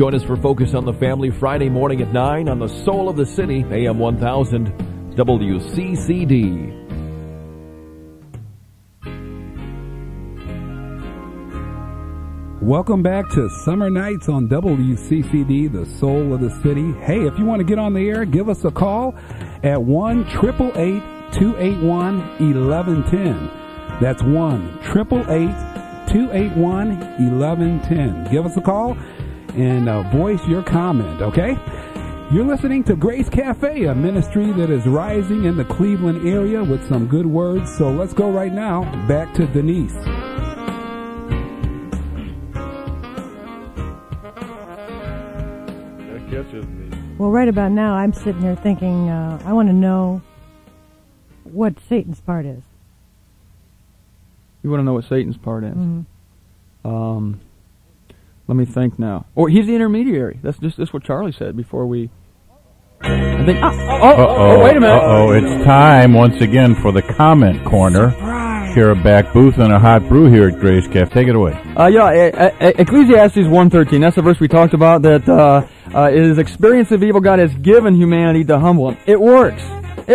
Join us for Focus on the Family Friday morning at 9 on the Soul of the City, AM 1000, WCCD. Welcome back to Summer Nights on WCCD, the Soul of the City. Hey, if you want to get on the air, give us a call at 1-888-281-1110. That's 1-888-281-1110. Give us a call and voice your comment, okay? You're listening to Grace Cafe, a ministry that is rising in the Cleveland area with some good words. So let's go right now back to Denise. Well, right about now, I'm sitting here thinking, I want to know what Satan's part is. You want to know what Satan's part is? Mm-hmm. Let me think now. Or he's the intermediary. That's what Charlie said before we... I think... Oh, wait a minute. Uh-oh, it's time once again for the comment corner. Surprise. Share a back booth and a hot brew here at Grace Cafe. Take it away. Ecclesiastes 1:13. That's the verse we talked about that... his experience of evil, God has given humanity to humble him. It works. It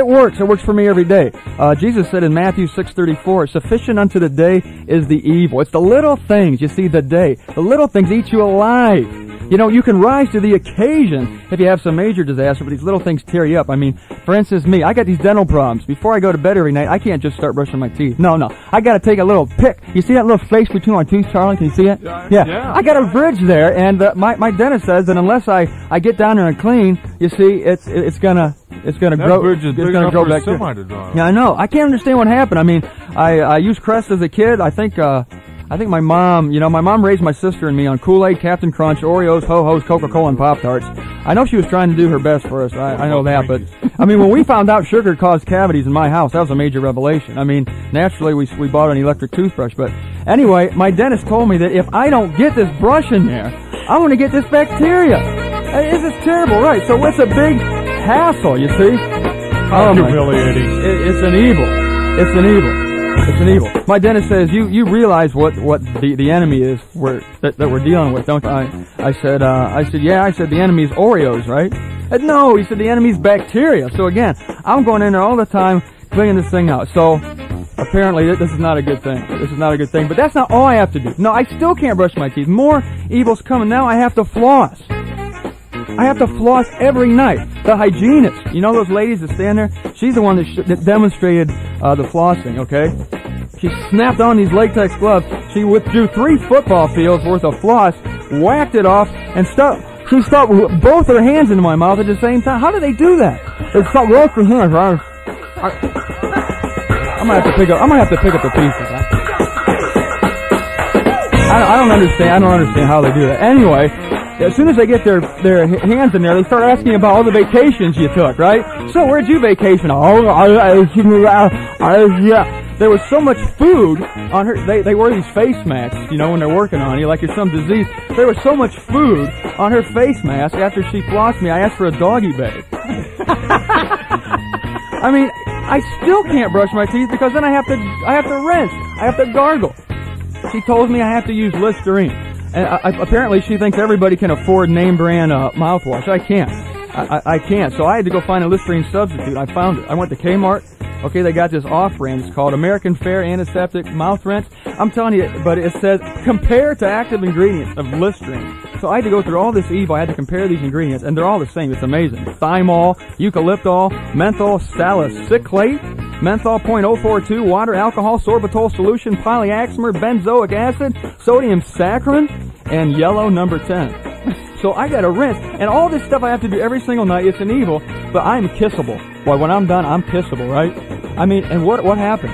works. It works for me every day. Jesus said in Matthew 6:34, sufficient unto the day is the evil. It's the little things, you see, the day. The little things eat you alive. You know, you can rise to the occasion if you have some major disaster, but these little things tear you up. I mean, for instance, me, I got these dental problems. Before I go to bed every night, I can't just start brushing my teeth. No. I got to take a little pick. You see that little space between my teeth, Charlie? Can you see it? Yeah. I got a bridge there, and my dentist says that unless I get down there and clean, you see, it's gonna grow. That bridge is big enough for a semi to drive. Yeah, I know. I can't understand what happened. I mean, I used Crest as a kid. I think my mom, raised my sister and me on Kool-Aid, Captain Crunch, Oreos, Ho-Hos, Coca-Cola, and Pop-Tarts. I know she was trying to do her best for us. I know that, but I mean, when we found out sugar caused cavities in my house, that was a major revelation. I mean, naturally, we bought an electric toothbrush, but anyway, my dentist told me that if I don't get this brush in there, I'm going to get this bacteria. This is terrible, right? So it's a big hassle, you see? How humiliating. It's an evil. It's an evil. My dentist says, you realize what the enemy is that we're dealing with, don't you? I said, the enemy's Oreos, right? And no, he said, the enemy's bacteria. So again, I'm going in there all the time, cleaning this thing out. So apparently this is not a good thing. But that's not all I have to do. No, I still can't brush my teeth. More evil's coming. Now I have to floss. Every night. The hygienist, those ladies that stand there? She's the one that demonstrated the flossing, okay? She snapped on these latex gloves. She withdrew 3 football fields worth of floss, whacked it off, and she stuck both her hands into my mouth at the same time. How do they do that? They stuck both her hands. I'm gonna have to pick up the pieces. I don't understand how they do that. Anyway, as soon as they get their hands in there, they start asking about all the vacations you took, right? So where'd you vacation? Oh, yeah. There was so much food on her. They wear these face masks, when they're working on you, like you're some disease. There was so much food on her face mask after she flossed me. I asked for a doggy bag. I mean, I still can't brush my teeth because then I have to rinse. I have to gargle. She told me I have to use Listerine. And apparently she thinks everybody can afford name-brand mouthwash. I can't. I can't. So I had to go find a Listerine substitute. I found it. I went to Kmart. Okay, they got this off-brand. It's called American Fair Antiseptic Mouth Rinse. I'm telling you, but it says, compare to active ingredients of Listerine. So I had to go through all this evil. I had to compare these ingredients, and they're all the same. It's amazing. Thymol, eucalyptol, menthol, salicylate, menthol 0.042, water, alcohol, sorbitol solution, polyaxmer, benzoic acid, sodium saccharin, and yellow number 10. So I got to rinse, and all this stuff I have to do every single night. It's an evil, but I'm kissable. Boy, when I'm done, I'm kissable, right? I mean, and what happens?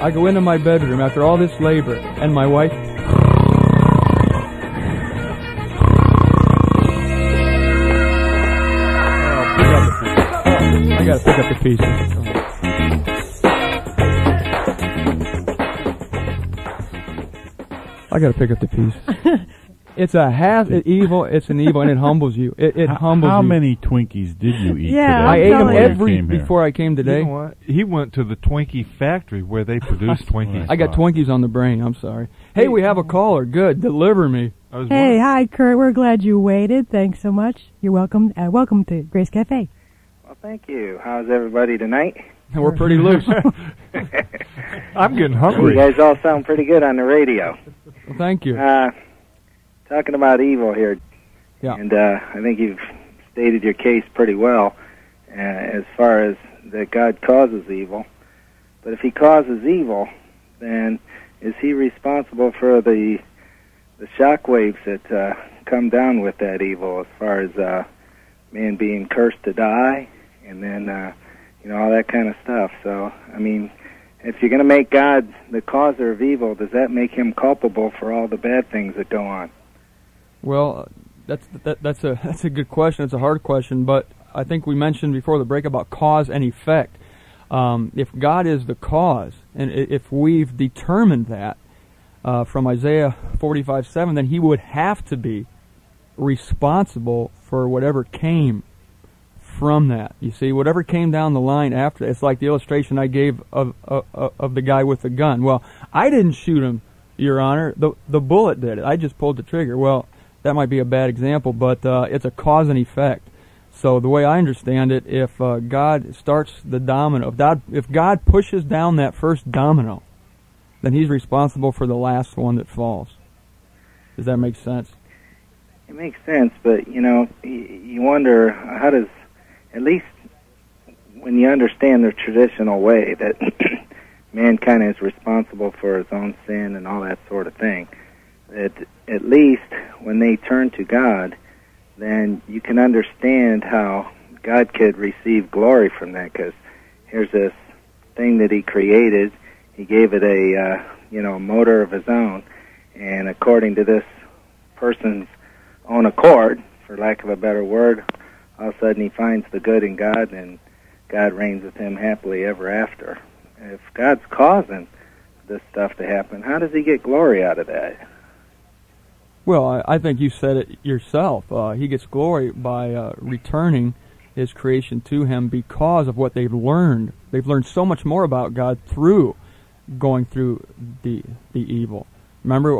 I go into my bedroom after all this labor, and my wife... I got to pick up the pieces. I gotta pick up the pieces. It's a half evil. It's an evil, and it humbles you. It humbles you. How many Twinkies did you eat today? Yeah, I ate them every before I came today. You know what? He went to the Twinkie factory where they produce Twinkies. I got Twinkies on the brain. I'm sorry. Hey, we have a caller. Good, deliver me. Hey, hi, Kurt. We're glad you waited. Thanks so much. You're welcome. Welcome to Grace Cafe. Well, thank you. How's everybody tonight? We're pretty loose. I'm getting hungry. You guys all sound pretty good on the radio. Well, thank you. Talking about evil here, and I think you've stated your case pretty well as far as that God causes evil. But if he causes evil, then is he responsible for the shock waves that come down with that evil, as far as man being cursed to die, and then you know, all that kind of stuff? So, I mean, if you're going to make God the causer of evil, does that make him culpable for all the bad things that go on? Well, that's a good question. It's a hard question, but I think we mentioned before the break about cause and effect. If God is the cause, and if we've determined that from Isaiah 45:7, then he would have to be responsible for whatever came from that. You see, whatever came down the line after, it's like the illustration I gave of the guy with the gun. Well, I didn't shoot him, Your Honor. The bullet did it. I just pulled the trigger. Well, that might be a bad example, but it's a cause and effect. So the way I understand it, if God starts the domino, if God pushes down that first domino, then he's responsible for the last one that falls. Does that make sense? It makes sense, but, you know, you wonder how does, at least when you understand the traditional way that man kind of is responsible for his own sin and all that sort of thing, that at least when they turn to God, then you can understand how God could receive glory from that, because here's this thing that he created. He gave it a you know, motor of his own, and according to this person's own accord, for lack of a better word, all of a sudden he finds the good in God, and God reigns with him happily ever after. If God's causing this stuff to happen, how does he get glory out of that? Well, I think you said it yourself. He gets glory by returning his creation to him because of what they've learned. They've learned so much more about God through going through the evil. Remember,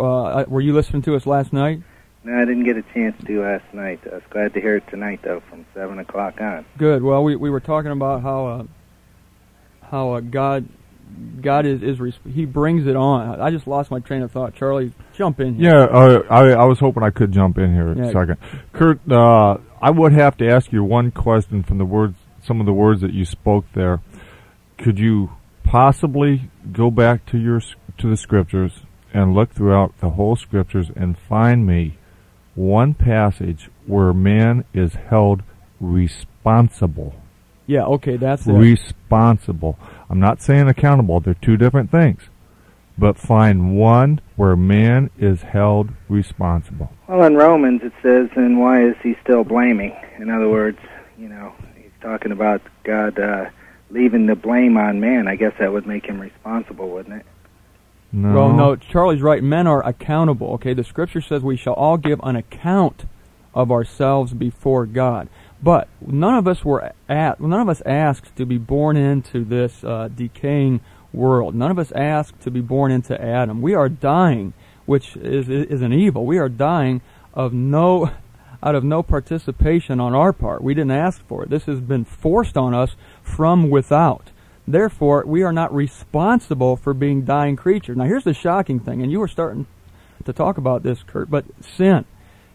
were you listening to us last night? No, I didn't get a chance to last night. I was glad to hear it tonight, though, from 7 o'clock on. Good. Well, we were talking about how God is he brings it on. I just lost my train of thought. Charlie, jump in here. Yeah, I was hoping I could jump in here a second. Kurt, I would have to ask you one question from the words, some of the words that you spoke there. Could you possibly go back to the Scriptures and look throughout the whole Scriptures and find me one passage where man is held responsible? Yeah, okay, that's it. Responsible. I'm not saying accountable. They're two different things. But find one where man is held responsible. Well, in Romans it says, and why is he still blaming? In other words, you know, he's talking about God leaving the blame on man. I guess that would make him responsible, wouldn't it? No. Well, no, Charlie's right. Men are accountable, okay? The Scripture says we shall all give an account of ourselves before God. But none of us asked to be born into this decaying world. None of us asked to be born into Adam. We are dying, which is an evil. We are dying out of no participation on our part. We didn't ask for it. This has been forced on us from without. Therefore, we are not responsible for being dying creatures. Now, here's the shocking thing, and you were starting to talk about this, Kurt, but sin.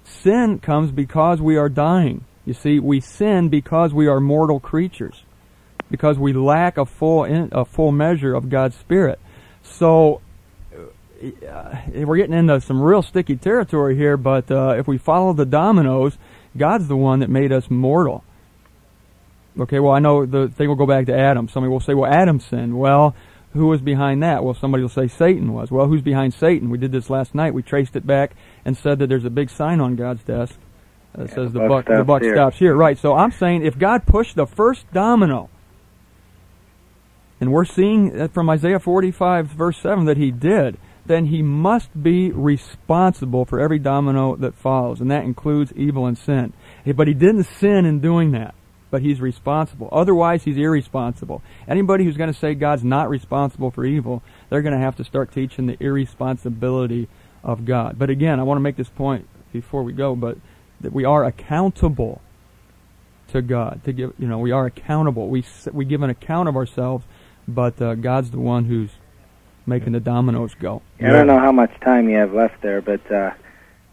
Sin comes because we are dying. You see, we sin because we are mortal creatures, because we lack a full measure of God's Spirit. So we're getting into some real sticky territory here, but if we follow the dominoes, God's the one that made us mortal. Okay, well, I know the thing will go back to Adam. Somebody will say, well, Adam sinned. Well, who was behind that? Well, somebody will say Satan was. Well, who's behind Satan? We did this last night. We traced it back and said that there's a big sign on God's desk. It says the buck stops here. Right, so I'm saying if God pushed the first domino, and we're seeing from Isaiah 45, verse 7, that he did, then he must be responsible for every domino that follows, and that includes evil and sin. But he didn't sin in doing that, but he's responsible. Otherwise, he's irresponsible. Anybody who's going to say God's not responsible for evil, they're going to have to start teaching the irresponsibility of God. But again, I want to make this point before we go, but that we are accountable to God. To give, you know, we are accountable. We give an account of ourselves, but God's the one who's making the dominoes go. Yeah, I don't know how much time you have left there, but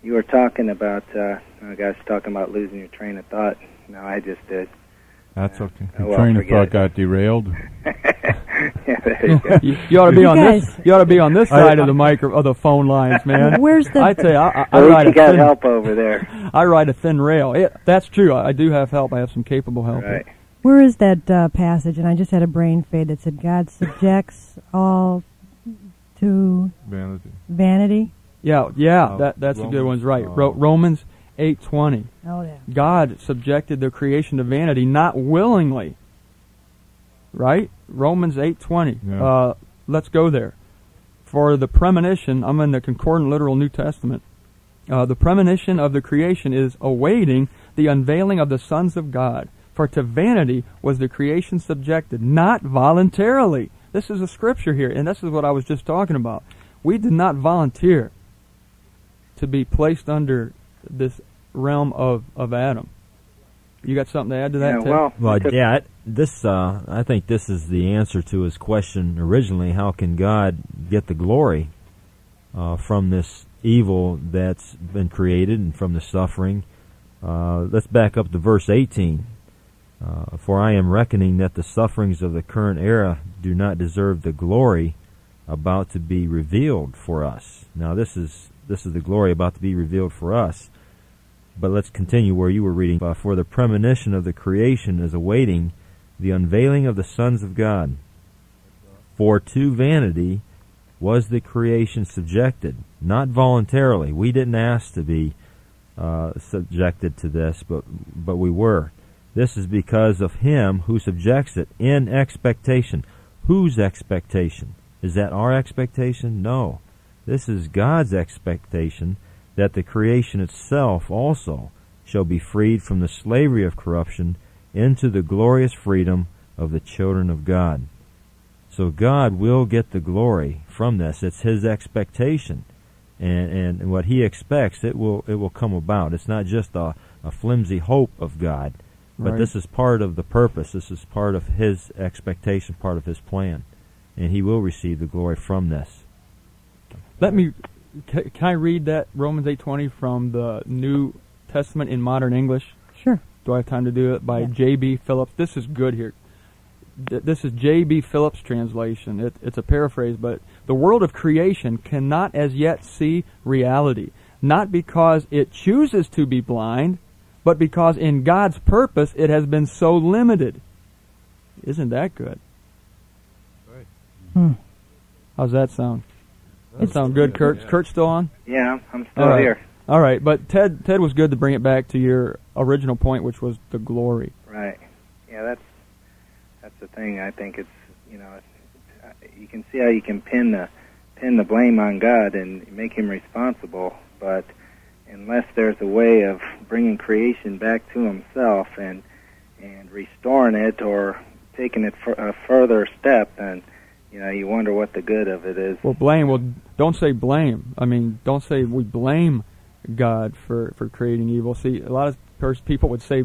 you were talking about, I guys talking about losing your train of thought. No, I just did. That's okay. Your train of thought got derailed. Yeah, there you go. You ought to be on this. You ought to be on this side of the phone lines, man. Where's the? I tell you, I ride a thin. You got help over there. I ride a thin rail. That's true. I do have help. I have some capable help. Right. Where is that passage? And I just had a brain fade that said God subjects all to vanity. Yeah, yeah. That's a good one's right. Romans 8:20. Oh, yeah. God subjected the creation to vanity, not willingly. Right? Romans 8:20. Yeah. Let's go there. For the premonition, I'm in the Concordant Literal New Testament. The premonition of the creation is awaiting the unveiling of the sons of God. For to vanity was the creation subjected, not voluntarily. This is a scripture here, and this is what I was just talking about. We did not volunteer to be placed under this realm of Adam. You got something to add to that? Yeah, I think this is the answer to his question originally. How can God get the glory from this evil that's been created and from the suffering? Let's back up to verse 18. For I am reckoning that the sufferings of the current era do not deserve the glory about to be revealed for us. Now this is the glory about to be revealed for us. But let's continue where you were reading. For the premonition of the creation is awaiting the unveiling of the sons of God. For to vanity was the creation subjected, not voluntarily. We didn't ask to be subjected to this, but we were. This is because of him who subjects it in expectation. Whose expectation? Is that our expectation? No. This is God's expectation that the creation itself also shall be freed from the slavery of corruption into the glorious freedom of the children of God. So God will get the glory from this. It's his expectation. And what he expects, it will come about. It's not just a flimsy hope of God, but right. This is part of the purpose. This is part of his expectation, part of his plan. And he will receive the glory from this. Can I read that Romans 8:20 from the New Testament in modern English? Sure. Do I have time to do it? By J. B. Phillips. This is good here. This is J. B. Phillips' translation. It's a paraphrase, but the world of creation cannot as yet see reality, not because it chooses to be blind, but because in God's purpose it has been so limited. Isn't that good? Right. How's that sound? That sounds good, Kurt. Yeah. Kurt's still on? Yeah, I'm still here. All right, but Ted was good to bring it back to your original point, which was the glory. Right. Yeah, that's the thing. I think it's, you know, you can see how you can pin the blame on God and make him responsible, but unless there's a way of bringing creation back to himself and restoring it or taking it for a further step, then you know, you wonder what the good of it is. Well, don't say blame. I mean, don't say we blame God for creating evil. See, a lot of people would say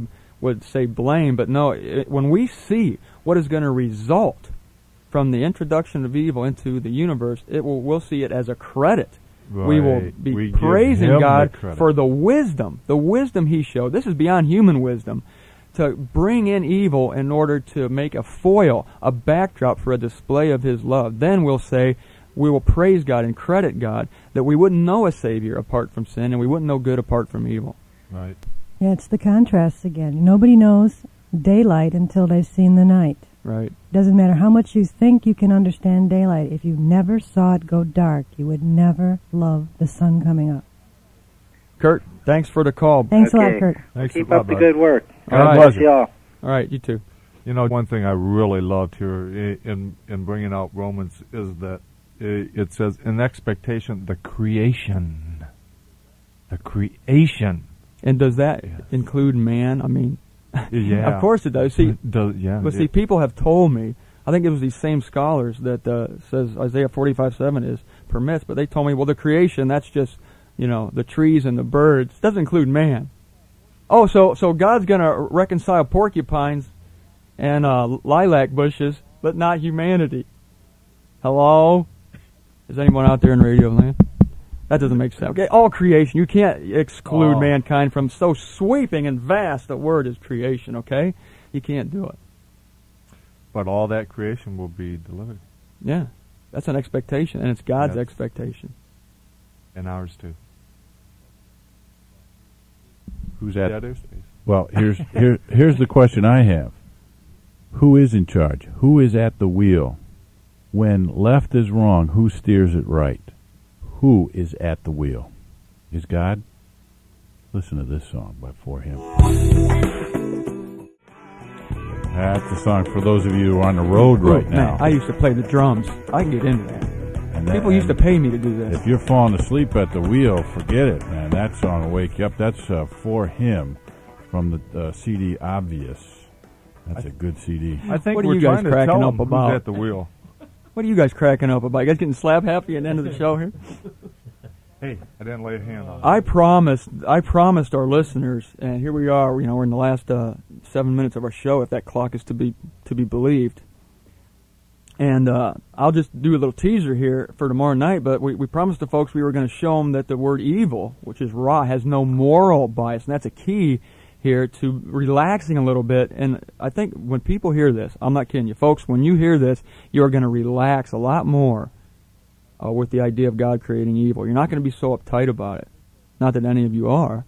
blame, but no, when we see what is going to result from the introduction of evil into the universe, we'll see it as a credit. Right. We will be praising God for the wisdom he showed. This is beyond human wisdom. To bring in evil in order to make a foil, a backdrop for a display of his love. Then we'll say, we will praise God and credit God that we wouldn't know a Savior apart from sin and we wouldn't know good apart from evil. Right. Yeah, it's the contrasts again. Nobody knows daylight until they've seen the night. Right. Doesn't matter how much you think you can understand daylight. If you never saw it go dark, you would never love the sun coming up. Kurt, thanks for the call. Thanks a lot, Kurt. Thanks Keep up the good work. God bless you all. All right, you too. You know, one thing I really loved here in bringing out Romans is that it says, an expectation, the creation. The creation. And does that include man? I mean, yeah. Of course it does. See, but people have told me, I think it was these same scholars that says Isaiah 45:7 is permits, but they told me, well, the creation, that's just, you know, the trees and the birds. It doesn't include man. Oh, so God's going to reconcile porcupines and lilac bushes, but not humanity. Hello? Is anyone out there in radio land? That doesn't make sense. Okay, all creation. You can't exclude mankind from so sweeping and vast a word as creation, okay? You can't do it. But all that creation will be delivered. Yeah. That's an expectation, and it's God's expectation. And ours, too. Who's at it? Well, here's the question I have. Who is in charge? Who is at the wheel? When left is wrong, who steers it right? Who is at the wheel? Is God? Listen to this song by For Him. That's the song for those of you who are on the road right now. Man, I used to play the drums. I can get into that. People used to pay me to do that. If you're falling asleep at the wheel, forget it, man. That song will wake you up. That's For Him from the CD Obvious. That's a good CD. I think we're trying to tell them who's at the wheel. What are you guys cracking up about? You guys getting slap happy at the end of the show here? Hey, I didn't lay a hand on it. I promised our listeners, and here we are. You know, we're in the last 7 minutes of our show, if that clock is to be believed. And I'll just do a little teaser here for tomorrow night. But we promised the folks we were going to show them that the word evil, which is Ra, has no moral bias, and that's a key here to relaxing a little bit. And I think when people hear this, I'm not kidding you, folks, when you hear this, you're going to relax a lot more with the idea of God creating evil. You're not going to be so uptight about it. Not that any of you are.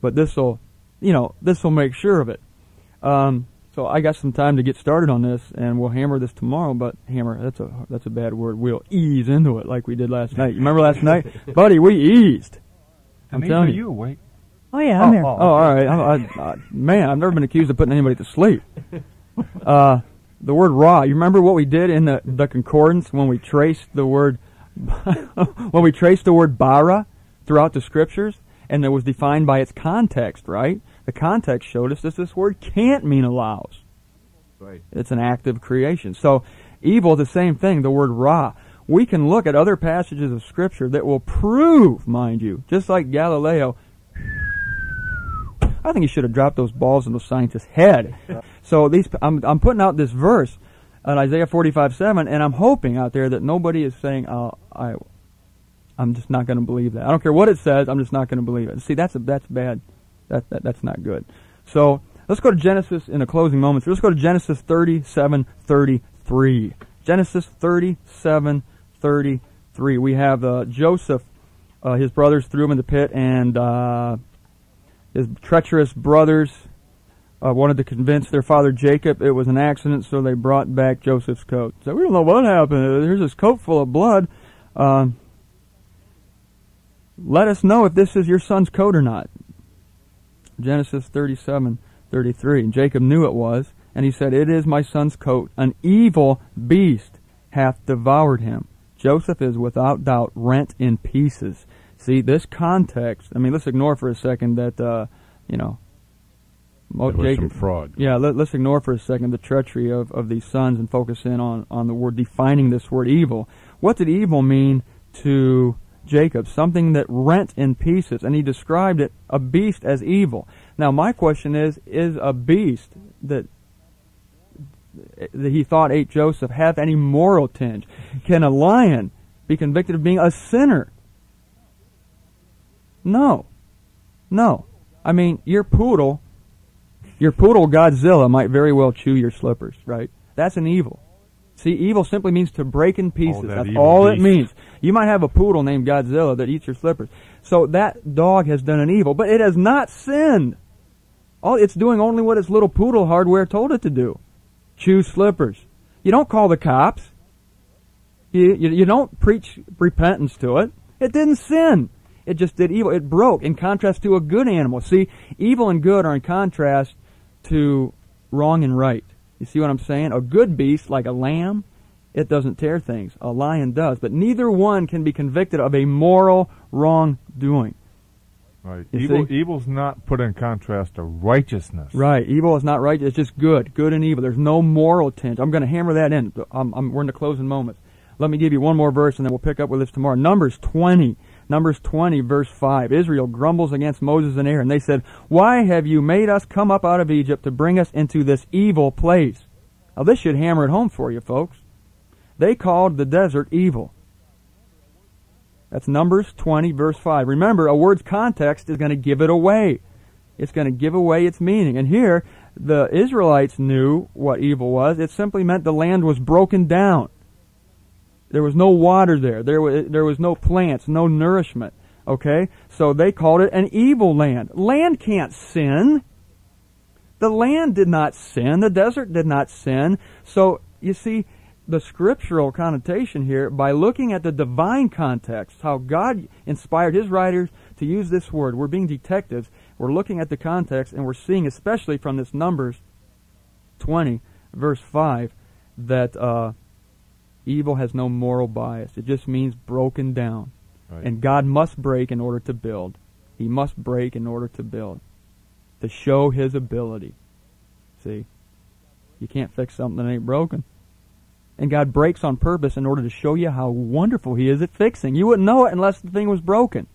But this will make sure of it. So I got some time to get started on this, and we'll hammer this tomorrow. But hammer, that's a bad word. We'll ease into it like we did last night. You remember last night? Buddy, we eased. I'm telling you. Are you awake? Oh, yeah, I'm here. Oh, all right. Man, I've never been accused of putting anybody to sleep. The word raw, you remember what we did in the concordance when we traced the word bara throughout the Scriptures, and it was defined by its context, right? The context showed us that this word can't mean allows. Right. It's an act of creation. So evil, the same thing, the word ra. We can look at other passages of Scripture that will prove, mind you, just like Galileo, I think he should have dropped those balls in the scientist's head. So I'm putting out this verse in Isaiah 45:7, and I'm hoping out there that nobody is saying, I'm just not going to believe that. I don't care what it says, I'm just not going to believe it. See, that's bad. That's not good. So let's go to Genesis in the closing moments. Let's go to Genesis 37:33. Genesis 37:33. We have Joseph, his brothers threw him in the pit, and his treacherous brothers wanted to convince their father Jacob it was an accident, so they brought back Joseph's coat. So we don't know what happened. Here's this coat full of blood. Let us know if this is your son's coat or not. Genesis 37:33. Jacob knew it was, and he said, "It is my son's coat. An evil beast hath devoured him. Joseph is without doubt rent in pieces." See, this context, I mean, let's ignore for a second that, Jacob, some fraud. Yeah, let's ignore for a second the treachery of these sons and focus in on the word, defining this word evil. What did evil mean to Jacob? Something that rent in pieces, and he described it, a beast, as evil. Now, my question is a beast that he thought ate Joseph have any moral tinge? Can a lion be convicted of being a sinner? No. I mean, your poodle Godzilla might very well chew your slippers, right? That's an evil. See, evil simply means to break in pieces. That's all it means. You might have a poodle named Godzilla that eats your slippers. So that dog has done an evil, but it has not sinned. It's doing only what its little poodle hardware told it to do. Chew slippers. You don't call the cops. You don't preach repentance to it. It didn't sin. It just did evil. It broke, in contrast to a good animal. See, evil and good are in contrast to wrong and right. You see what I'm saying? A good beast, like a lamb, It doesn't tear things. A lion does. But neither one can be convicted of a moral wrongdoing. Right. Evil's not put in contrast to righteousness. Right. Evil is not righteous. It's just good. Good and evil. There's no moral tinge. I'm going to hammer that in. We're in the closing moments. Let me give you one more verse, and then we'll pick up with this tomorrow. Numbers 20. Numbers 20, verse 5. Israel grumbles against Moses and Aaron. They said, "Why have you made us come up out of Egypt to bring us into this evil place?" Now, this should hammer it home for you, folks. They called the desert evil. That's Numbers 20, verse 5. Remember, a word's context is going to give it away. It's going to give away its meaning. And here, the Israelites knew what evil was. It simply meant the land was broken down. There was no water there. There was no plants, no nourishment. Okay? So they called it an evil land. Land can't sin. The land did not sin. The desert did not sin. So, you see, the scriptural connotation here, by looking at the divine context, how God inspired His writers to use this word. We're being detectives. We're looking at the context, and we're seeing, especially from this Numbers 20, verse 5, that evil has no moral bias. It just means broken down. Right. And God must break in order to build. He must break in order to build, to show His ability. See? You can't fix something that ain't broken. And God breaks on purpose in order to show you how wonderful He is at fixing. You wouldn't know it unless the thing was broken.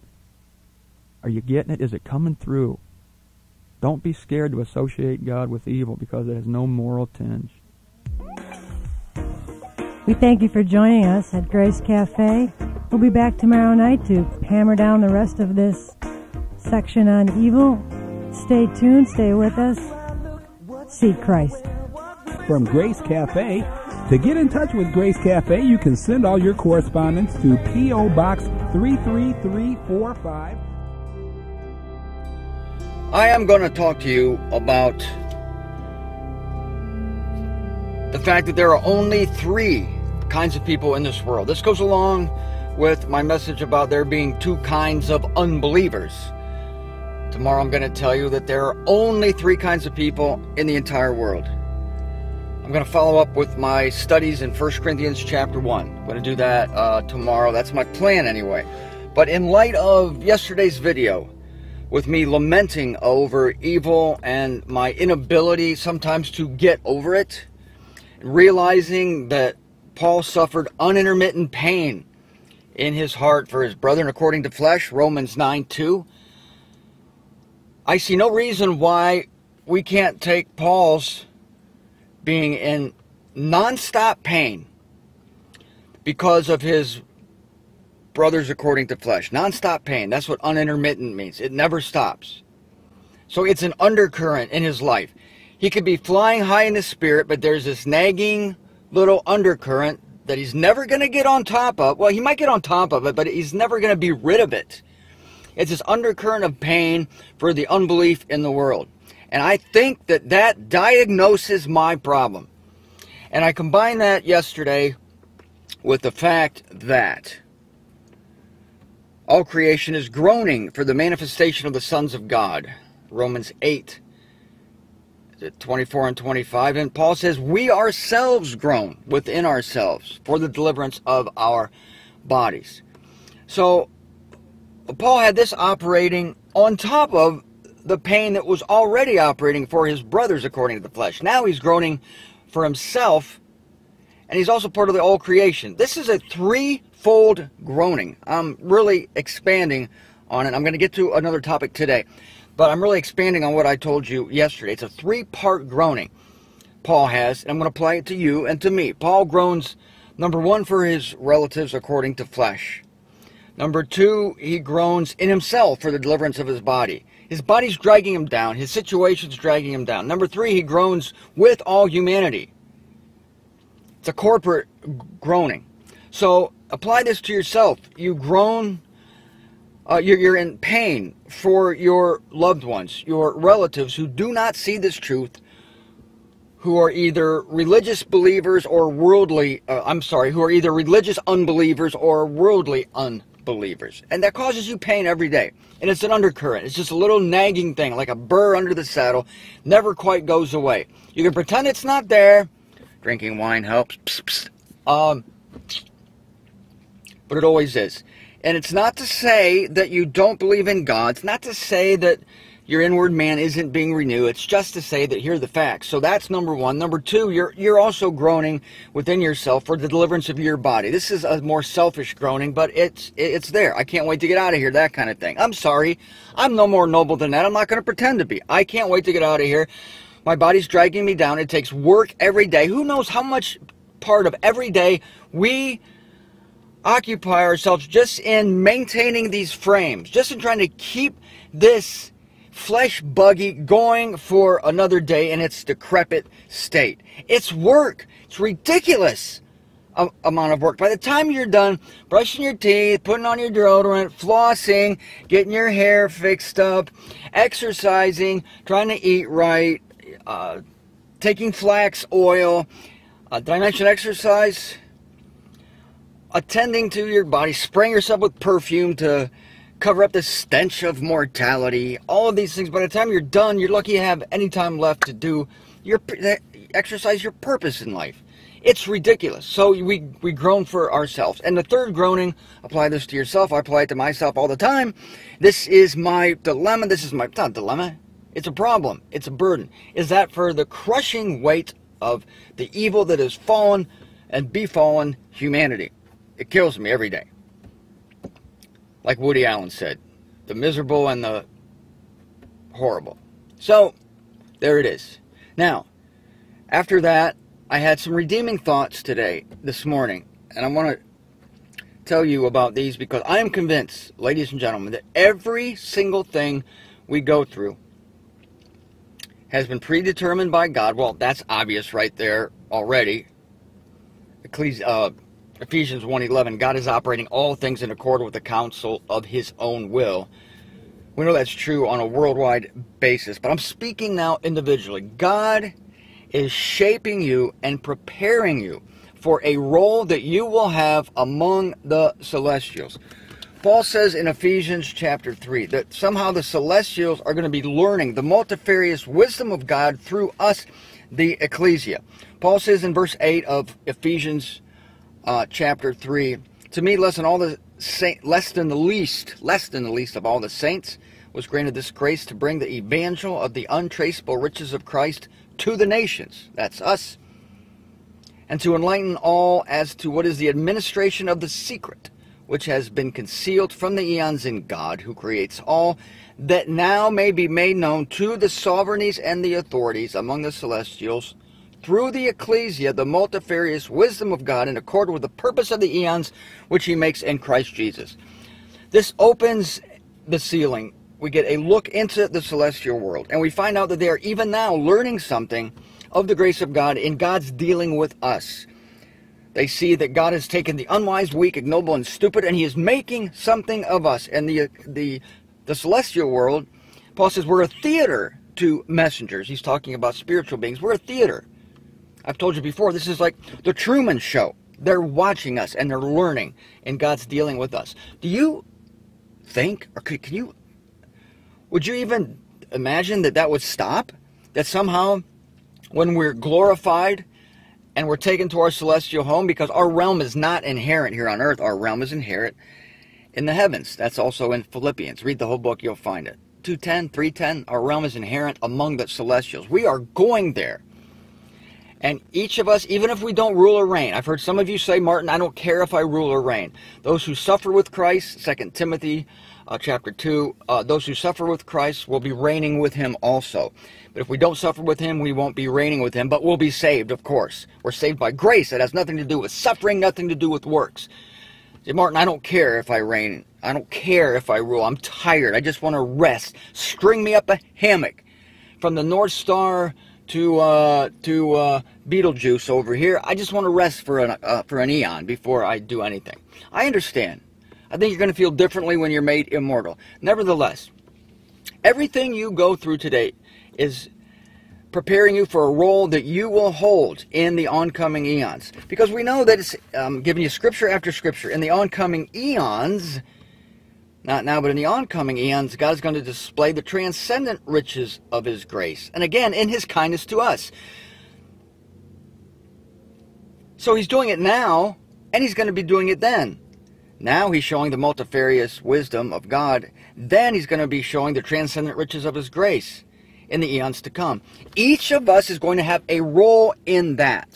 Are you getting it? Is it coming through? Don't be scared to associate God with evil because it has no moral tinge. We thank you for joining us at Grace Cafe. We'll be back tomorrow night to hammer down the rest of this section on evil. Stay tuned. Stay with us. See Christ. From Grace Cafe. To get in touch with Grace Cafe, you can send all your correspondence to P.O. Box 33345. I am going to talk to you about the fact that there are only three kinds of people in this world. This goes along with my message about there being two kinds of unbelievers. Tomorrow I'm going to tell you that there are only three kinds of people in the entire world. I'm going to follow up with my studies in 1 Corinthians chapter 1. I'm going to do that tomorrow. That's my plan anyway. But in light of yesterday's video, with me lamenting over evil and my inability sometimes to get over it, realizing that Paul suffered unintermittent pain in his heart for his brethren according to flesh, Romans 9:2, I see no reason why we can't take Paul's being in non-stop pain because of his brothers according to flesh. Non-stop pain. That's what unintermittent means. It never stops. So it's an undercurrent in his life. He could be flying high in the spirit, but there's this nagging little undercurrent that he's never going to get on top of. Well, he might get on top of it, but he's never going to be rid of it. It's this undercurrent of pain for the unbelief in the world. And I think that that diagnoses my problem. And I combined that yesterday with the fact that all creation is groaning for the manifestation of the sons of God. Romans 8, 24 and 25. And Paul says, we ourselves groan within ourselves for the deliverance of our bodies. So Paul had this operating on top of the pain that was already operating for his brothers according to the flesh. Now he's groaning for himself, and he's also part of the all creation. This is a threefold groaning. I'm really expanding on it. I'm going to get to another topic today, but I'm really expanding on what I told you yesterday. It's a three-part groaning Paul has, and I'm going to apply it to you and to me. Paul groans, number one, for his relatives according to flesh. Number two, he groans in himself for the deliverance of his body. His body's dragging him down. His situation's dragging him down. Number three, he groans with all humanity. It's a corporate groaning. So apply this to yourself. You groan, you're in pain for your loved ones, your relatives who do not see this truth, who are either religious believers or worldly, who are either religious unbelievers or worldly unbelievers. And that causes you pain every day. And it's an undercurrent. It's just a little nagging thing, like a burr under the saddle. Never quite goes away. You can pretend it's not there. Drinking wine helps. Psst, psst. But it always is. And it's not to say that you don't believe in God. It's not to say that your inward man isn't being renewed. It's just to say that here are the facts. So that's number one. Number two, you're also groaning within yourself for the deliverance of your body. This is a more selfish groaning, but it's there. I can't wait to get out of here, that kind of thing. I'm sorry. I'm no more noble than that. I'm not going to pretend to be. I can't wait to get out of here. My body's dragging me down. It takes work every day. Who knows how much part of every day we occupy ourselves just in maintaining these frames, just in trying to keep this flesh buggy going for another day in its decrepit state. It's work. It's ridiculous amount of work. By the time you're done brushing your teeth, putting on your deodorant, flossing, getting your hair fixed up, exercising, trying to eat right, taking flax oil, did I mention exercise? Attending to your body, spraying yourself with perfume to cover up the stench of mortality, all of these things. By the time you're done, you're lucky you have any time left to do your exercise, your purpose in life. It's ridiculous. So we groan for ourselves. And the third groaning, apply this to yourself. I apply it to myself all the time. This is my dilemma. This is my, it's not a dilemma. It's a problem. It's a burden. Is that for the crushing weight of the evil that has fallen and befallen humanity? It kills me every day. Like Woody Allen said, the miserable and the horrible. So, there it is. Now, after that, I had some redeeming thoughts today, this morning. And I want to tell you about these because I am convinced, ladies and gentlemen, that every single thing we go through has been predetermined by God. Well, that's obvious right there already. Ephesians 1:11, God is operating all things in accord with the counsel of his own will. We know that's true on a worldwide basis, but I'm speaking now individually. God is shaping you and preparing you for a role that you will have among the celestials. Paul says in Ephesians chapter 3 that somehow the celestials are going to be learning the multifarious wisdom of God through us, the ecclesia. Paul says in verse 8 of Ephesians chapter 3, to me less than the least of all the saints was granted this grace to bring the evangel of the untraceable riches of Christ to the nations, that's us, and to enlighten all as to what is the administration of the secret which has been concealed from the eons in God who creates all, that now may be made known to the sovereigns and the authorities among the celestials through the ecclesia, the multifarious wisdom of God in accord with the purpose of the eons which he makes in Christ Jesus. This opens the ceiling. We get a look into the celestial world, and we find out that they are even now learning something of the grace of God in God's dealing with us. They see that God has taken the unwise, weak, ignoble, and stupid, and he is making something of us. And the celestial world, Paul says, we're a theater to messengers. He's talking about spiritual beings. We're a theater. I've told you before, this is like the Truman Show. They're watching us, and they're learning, and God's dealing with us. Do you think, or would you even imagine that that would stop? That somehow, when we're glorified, and we're taken to our celestial home, because our realm is not inherent here on earth. Our realm is inherent in the heavens. That's also in Philippians. Read the whole book, you'll find it. 2:10, 3:10, our realm is inherent among the celestials. We are going there. And each of us, even if we don't rule or reign, I've heard some of you say, Martin, I don't care if I rule or reign. Those who suffer with Christ, 2 Timothy chapter 2, those who suffer with Christ will be reigning with him also. But if we don't suffer with him, we won't be reigning with him, but we'll be saved, of course. We're saved by grace. It has nothing to do with suffering, nothing to do with works. See, Martin, I don't care if I reign. I don't care if I rule. I'm tired. I just want to rest. String me up a hammock. From the North Star to Beetlejuice over here, I just want to rest for an eon before I do anything. I understand. I think you're going to feel differently when you're made immortal. Nevertheless, everything you go through today is preparing you for a role that you will hold in the oncoming eons. Because we know that it's giving you scripture after scripture. In the oncoming eons, not now, but in the oncoming eons, God is going to display the transcendent riches of his grace. And again, in his kindness to us. So he's doing it now, and he's going to be doing it then. Now he's showing the multifarious wisdom of God. Then he's going to be showing the transcendent riches of his grace in the eons to come. Each of us is going to have a role in that.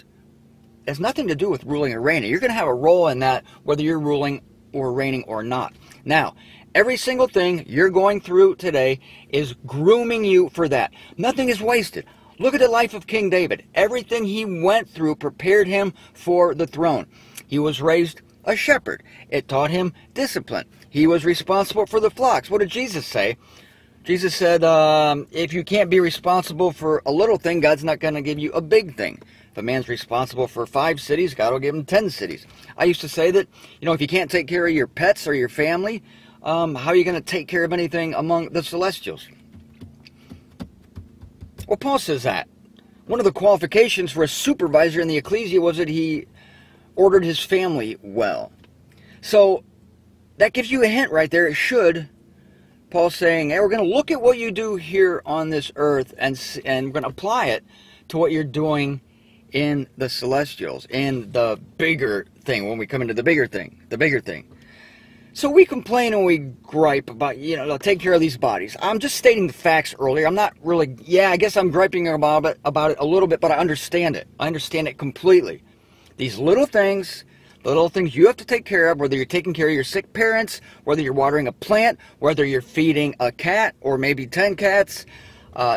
It has nothing to do with ruling or reigning. You're going to have a role in that whether you're ruling or reigning or not. Now, every single thing you're going through today is grooming you for that. Nothing is wasted. Look at the life of King David. Everything he went through prepared him for the throne. He was raised a shepherd. It taught him discipline. He was responsible for the flocks. What did Jesus say? Jesus said, if you can't be responsible for a little thing, God's not going to give you a big thing. If a man's responsible for 5 cities, God will give him 10 cities. I used to say that, you know, if you can't take care of your pets or your family, how are you going to take care of anything among the celestials? Well, Paul says that. One of the qualifications for a supervisor in the ecclesia was that he ordered his family well. So that gives you a hint right there. It should. Paul's saying, hey, we're going to look at what you do here on this earth, and we're going to apply it to what you're doing in the celestials, in the bigger thing, when we come into the bigger thing, So we complain and we gripe about, you know, take care of these bodies. I'm just stating the facts earlier. I'm not really, yeah, I guess I'm griping about it a little bit, but I understand it. I understand it completely. These little things, the little things you have to take care of, whether you're taking care of your sick parents, whether you're watering a plant, whether you're feeding a cat or maybe 10 cats,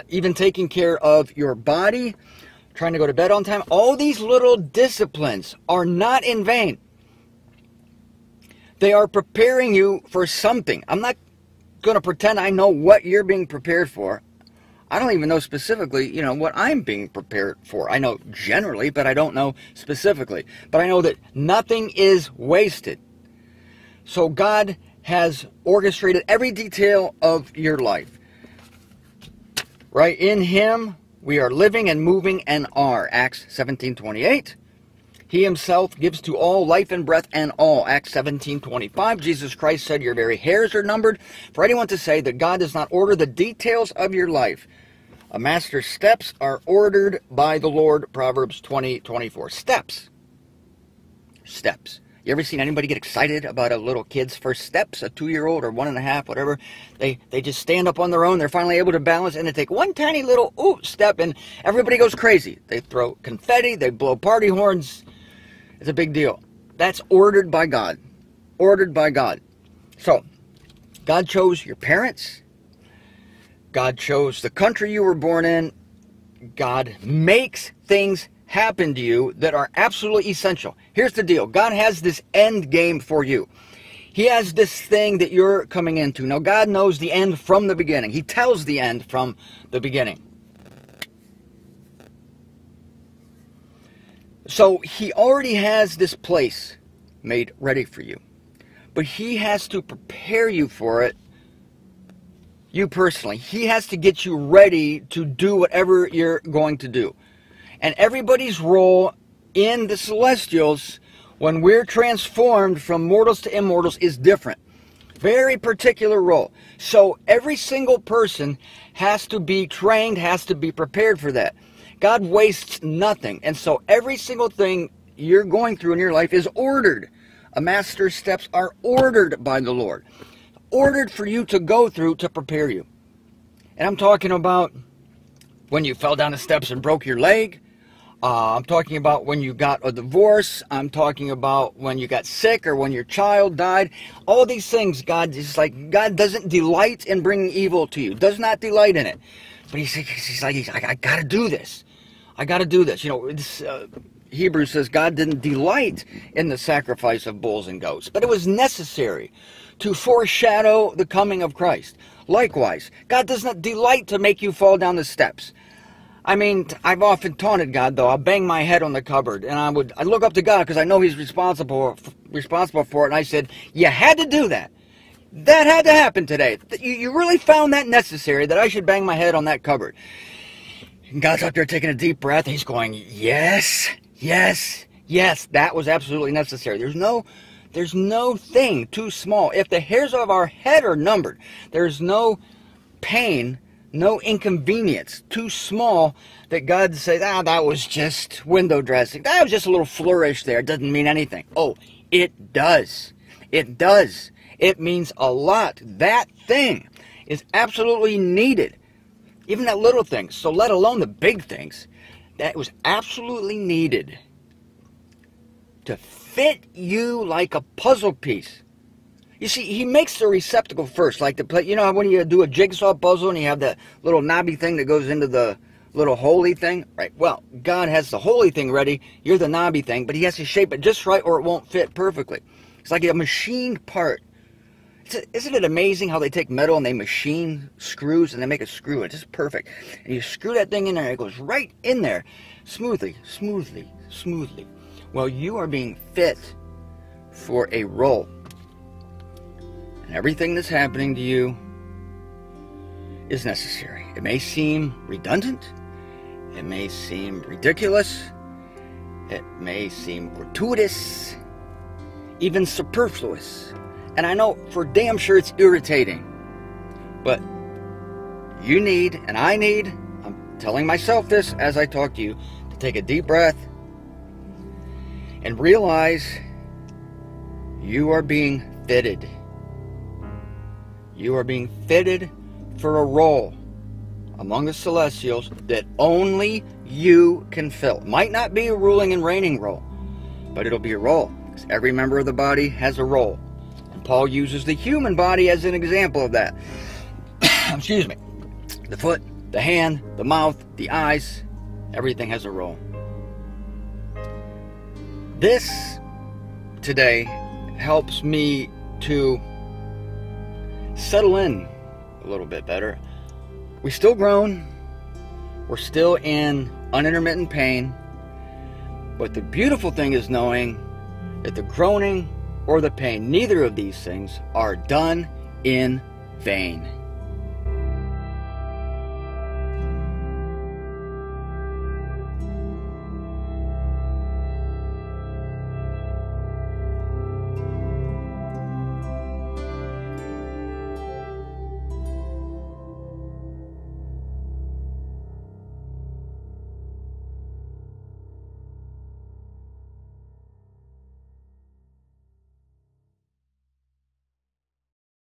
even taking care of your body, trying to go to bed on time. All these little disciplines are not in vain. They are preparing you for something. I'm not going to pretend I know what you're being prepared for. I don't even know specifically, you know, what I'm being prepared for. I know generally, but I don't know specifically. But I know that nothing is wasted. So God has orchestrated every detail of your life. Right? In Him, we are living and moving and are. Acts 17:28. He himself gives to all life and breath and all. Acts 17:25. Jesus Christ said, your very hairs are numbered. For anyone to say that God does not order the details of your life. A master's steps are ordered by the Lord. Proverbs 20:24. Steps. Steps. You ever seen anybody get excited about a little kid's first steps? A 2-year-old or 1 and a half, whatever. They just stand up on their own. They're finally able to balance, and they take one tiny little step, and everybody goes crazy. They throw confetti. They blow party horns. It's a big deal. That's ordered by God. Ordered by God. So, God chose your parents. God chose the country you were born in. God makes things happen to you that are absolutely essential. Here's the deal. God has this end game for you. He has this thing that you're coming into. Now, God knows the end from the beginning. He tells the end from the beginning. So he already has this place made ready for you. But he has to prepare you for it, you personally. He has to get you ready to do whatever you're going to do. And everybody's role in the celestials, when we're transformed from mortals to immortals, is different. Very particular role. So every single person has to be trained, has to be prepared for that. God wastes nothing, and so every single thing you're going through in your life is ordered. A master's steps are ordered by the Lord. Ordered for you to go through to prepare you. And I'm talking about when you fell down the steps and broke your leg. I'm talking about when you got a divorce. I'm talking about when you got sick or when your child died. All these things, God is like, God doesn't delight in bringing evil to you. Does not delight in it. But he's like, I got to do this. I got to do this. You know, Hebrews says God didn't delight in the sacrifice of bulls and goats, but it was necessary to foreshadow the coming of Christ. Likewise, God does not delight to make you fall down the steps. I mean, I've often taunted God, though. I bang my head on the cupboard, and I look up to God because I know He's responsible for it. And I said, "You had to do that. That had to happen today. You really found that necessary, that I should bang my head on that cupboard." And God's out there taking a deep breath. He's going, yes, yes, yes, that was absolutely necessary. There's no thing too small. If the hairs of our head are numbered, there's no pain, no inconvenience, too small that God says, ah, that was just window dressing. That was just a little flourish there. It doesn't mean anything. Oh, it does. It does. It means a lot. That thing is absolutely needed. Even that little thing, so let alone the big things, that was absolutely needed to fit you like a puzzle piece. You see, he makes the receptacle first, like the plate. You know when you do a jigsaw puzzle and you have that little knobby thing that goes into the little holy thing? Right, well, God has the holy thing ready, you're the knobby thing, but he has to shape it just right or it won't fit perfectly. It's like a machined part. Isn't it amazing how they take metal and they machine screws and they make a screw? It's just perfect. And you screw that thing in there and it goes right in there. Smoothly, smoothly, smoothly. Well, you are being fit for a role. And everything that's happening to you is necessary. It may seem redundant. It may seem ridiculous. It may seem gratuitous. Even superfluous. And I know for damn sure it's irritating, but you need, and I need, I'm telling myself this as I talk to you, to take a deep breath and realize you are being fitted. You are being fitted for a role among the celestials that only you can fill. It might not be a ruling and reigning role, but it'll be a role, because every member of the body has a role. Paul uses the human body as an example of that. Excuse me. The foot, the hand, the mouth, the eyes, everything has a role. This today helps me to settle in a little bit better. We're still grown. We're still in unintermittent pain. But the beautiful thing is knowing that the groaning or the pain, neither of these things are done in vain.